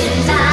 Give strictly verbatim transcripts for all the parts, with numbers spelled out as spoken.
Bye.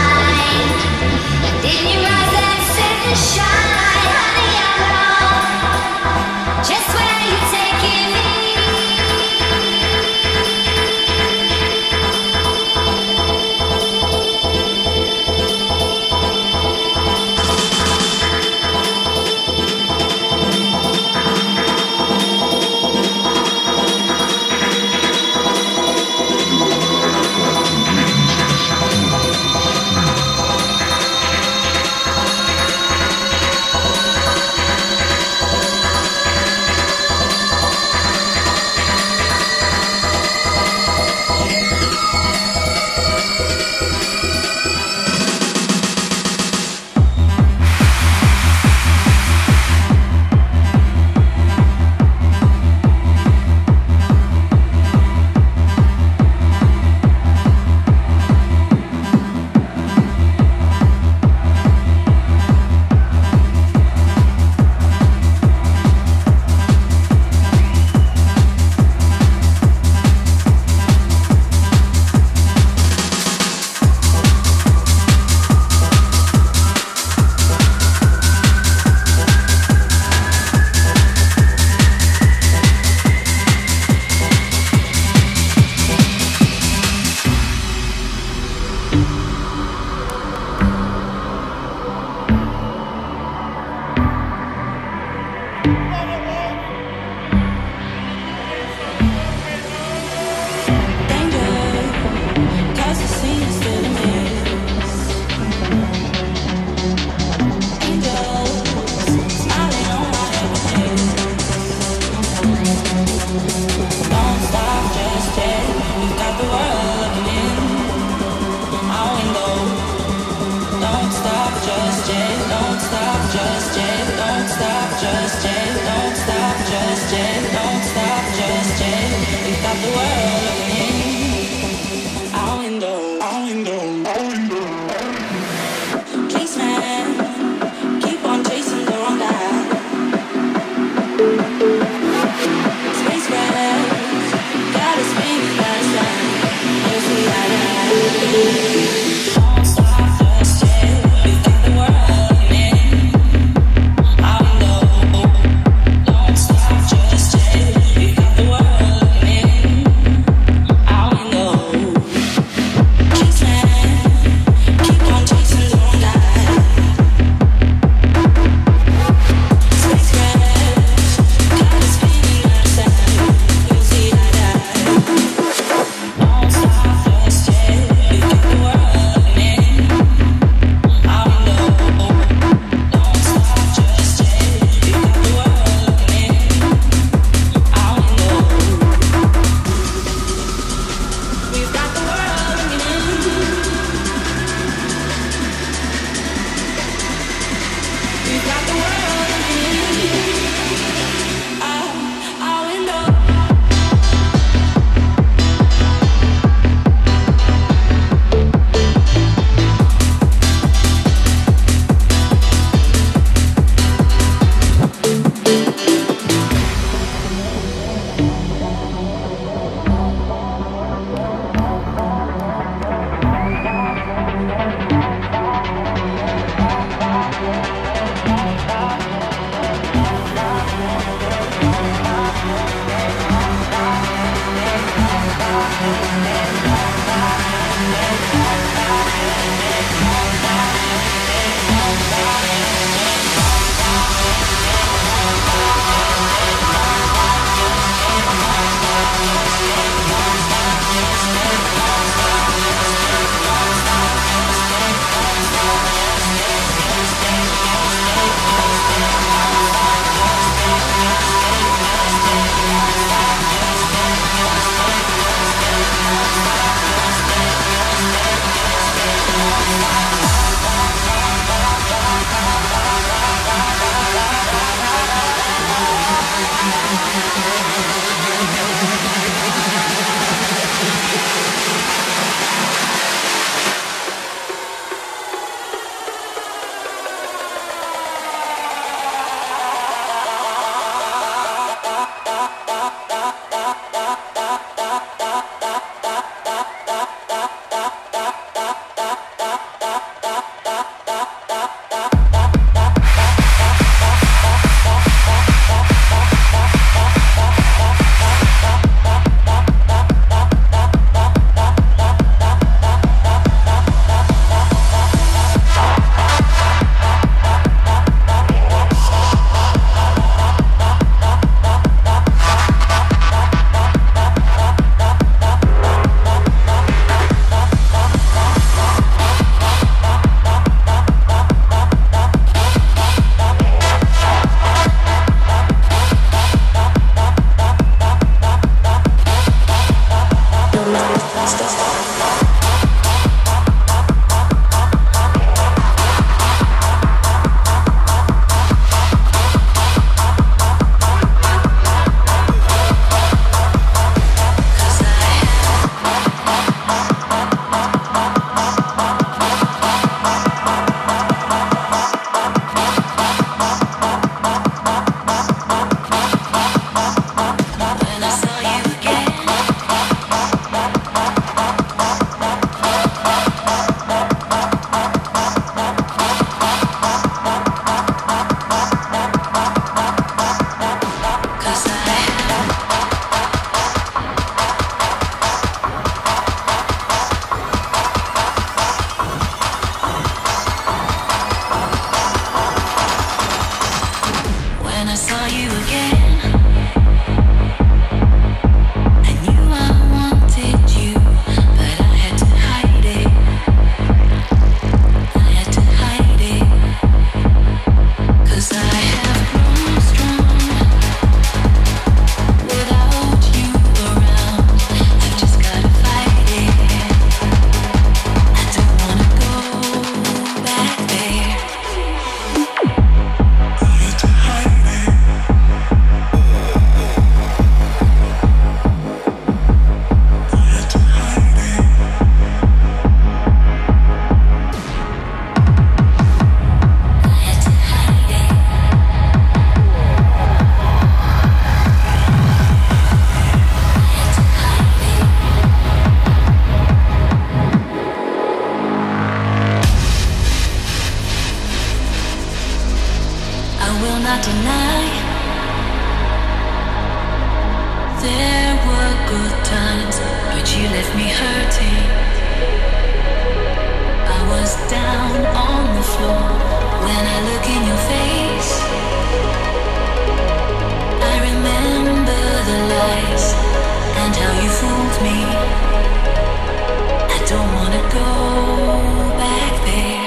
me hurting. I was down on the floor when I look in your face. I remember the lies and how you fooled me. I don't wanna go back there.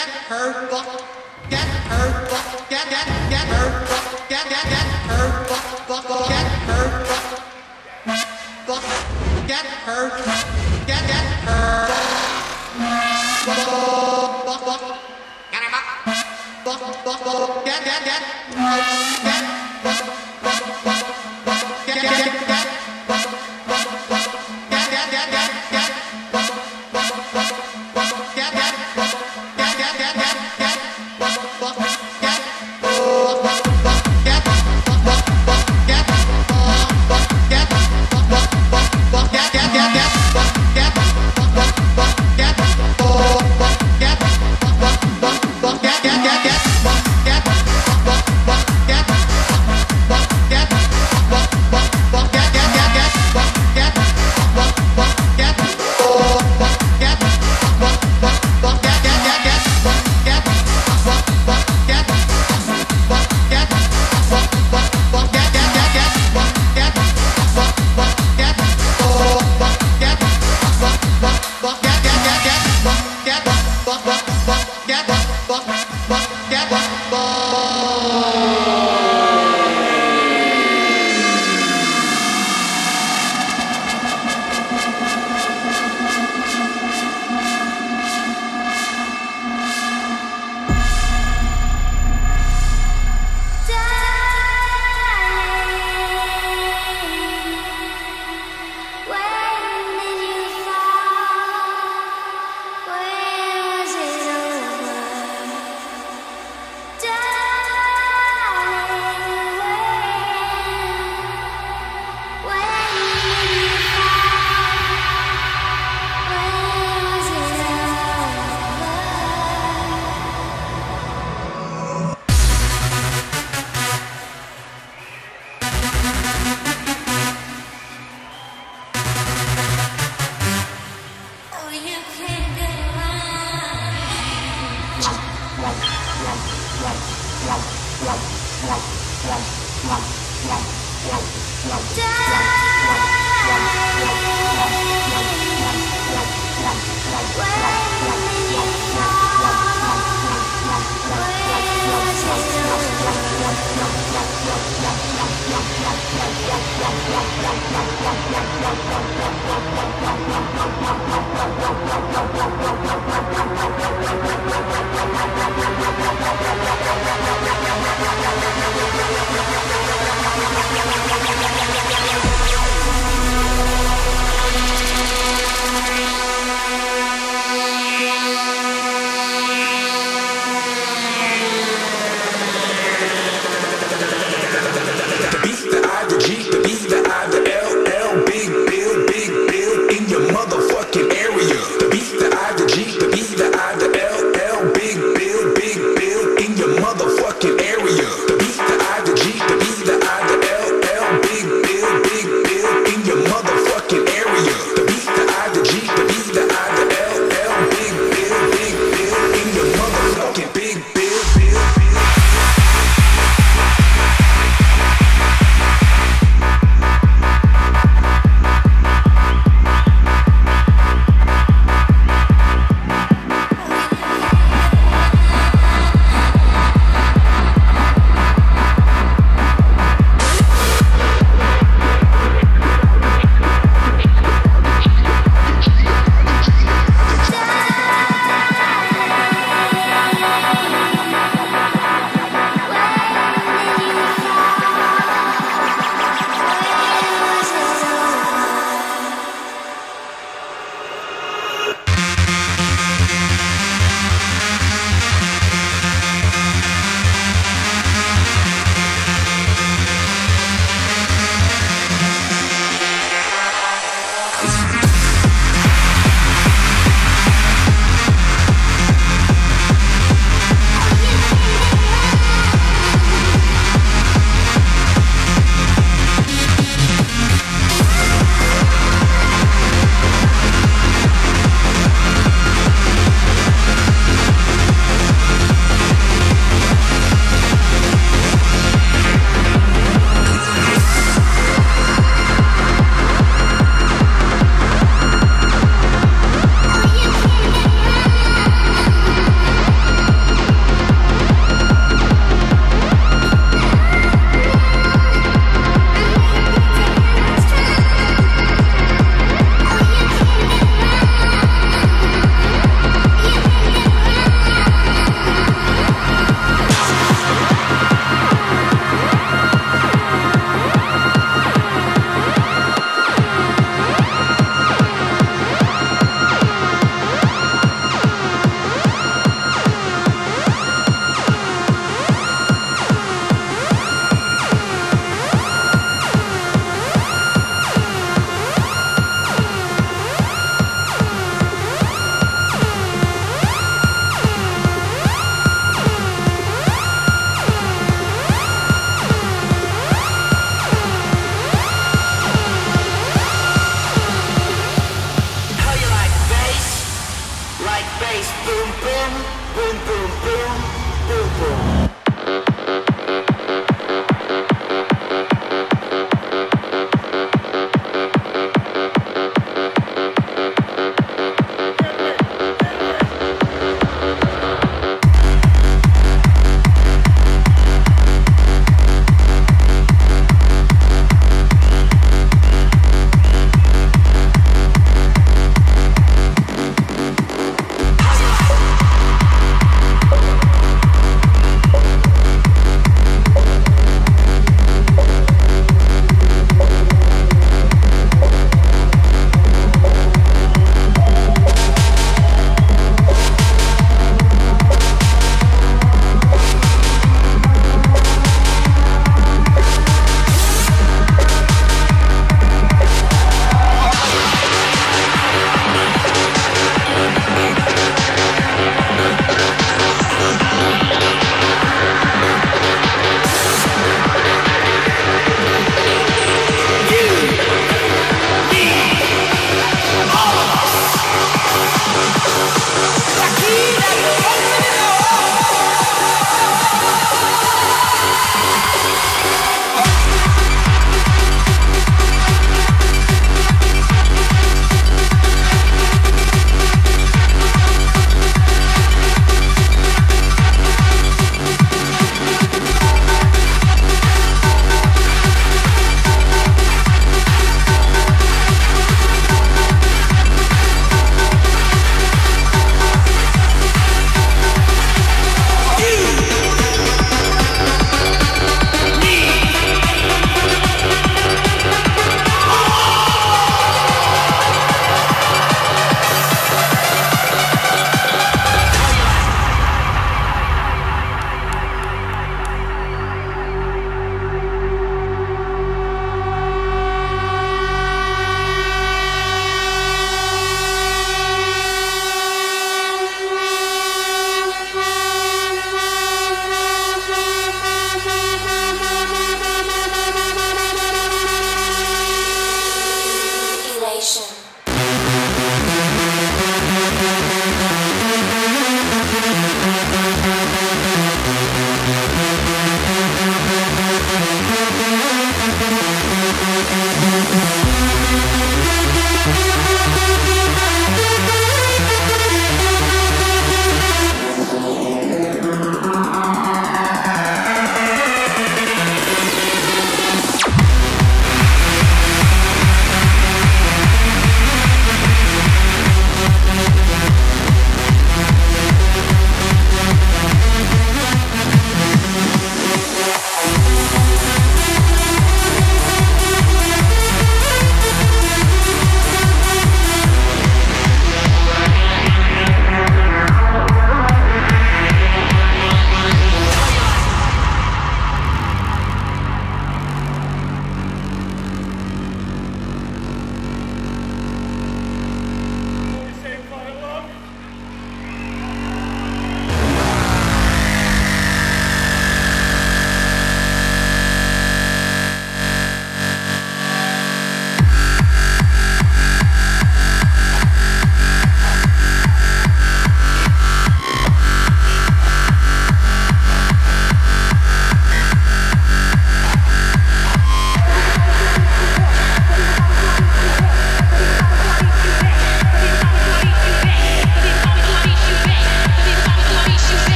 get her buck, get her buck, get get get her buck, get get get her buck, buck buck, get her buck, buck, get her, get get her, buck buck buck, get her buck, buck buck buck, get get get, get buck buck buck, buck get get get.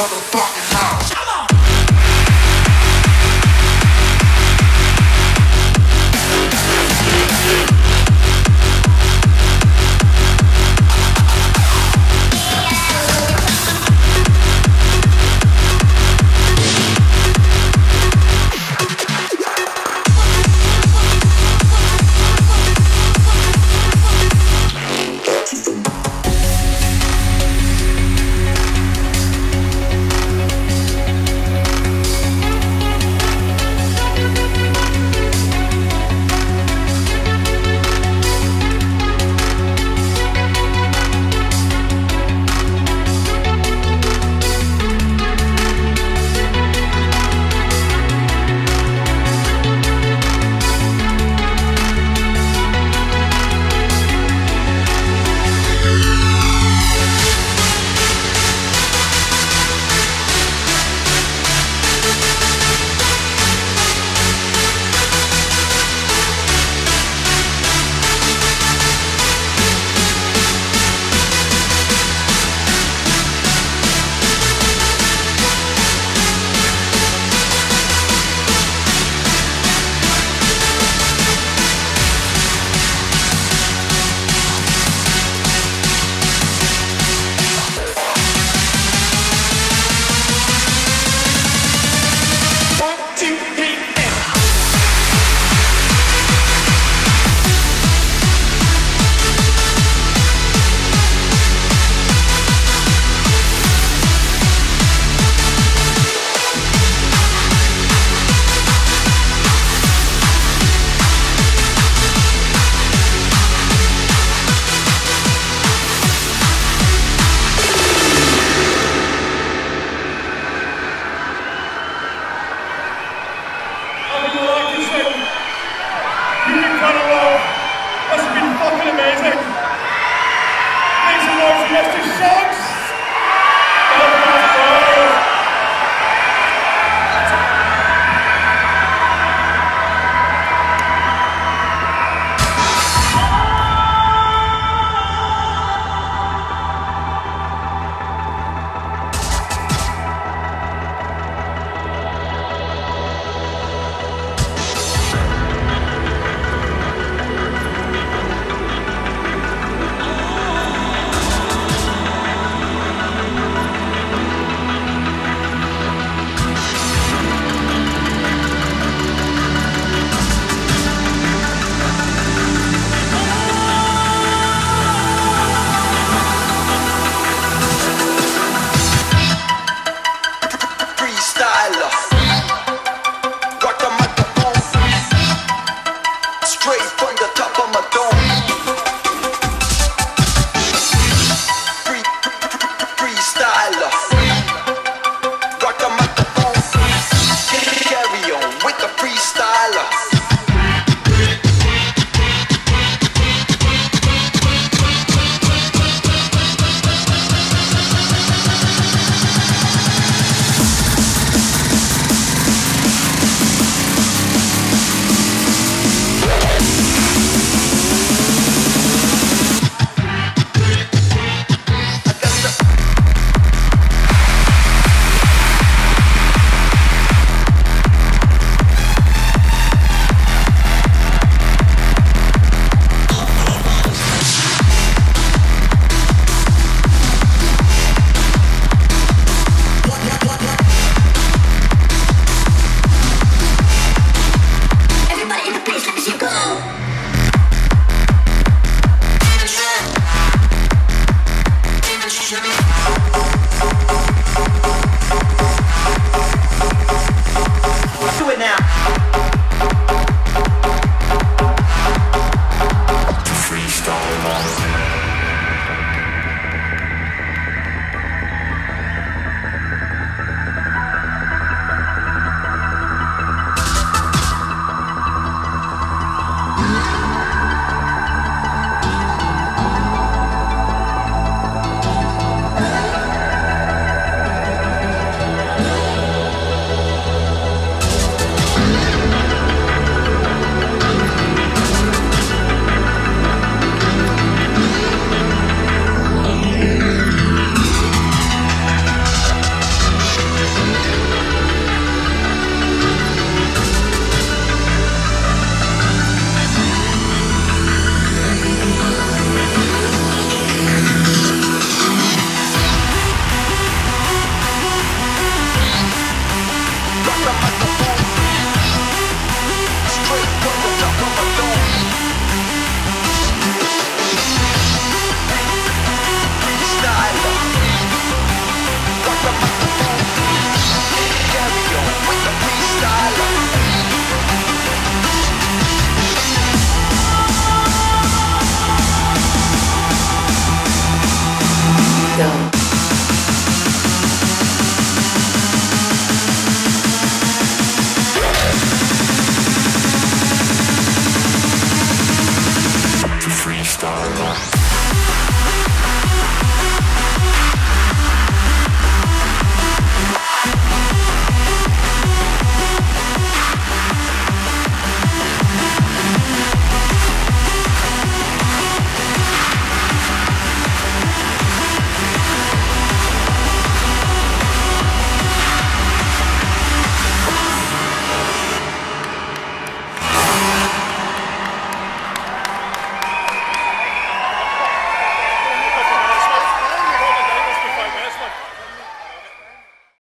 motherfucking house. go.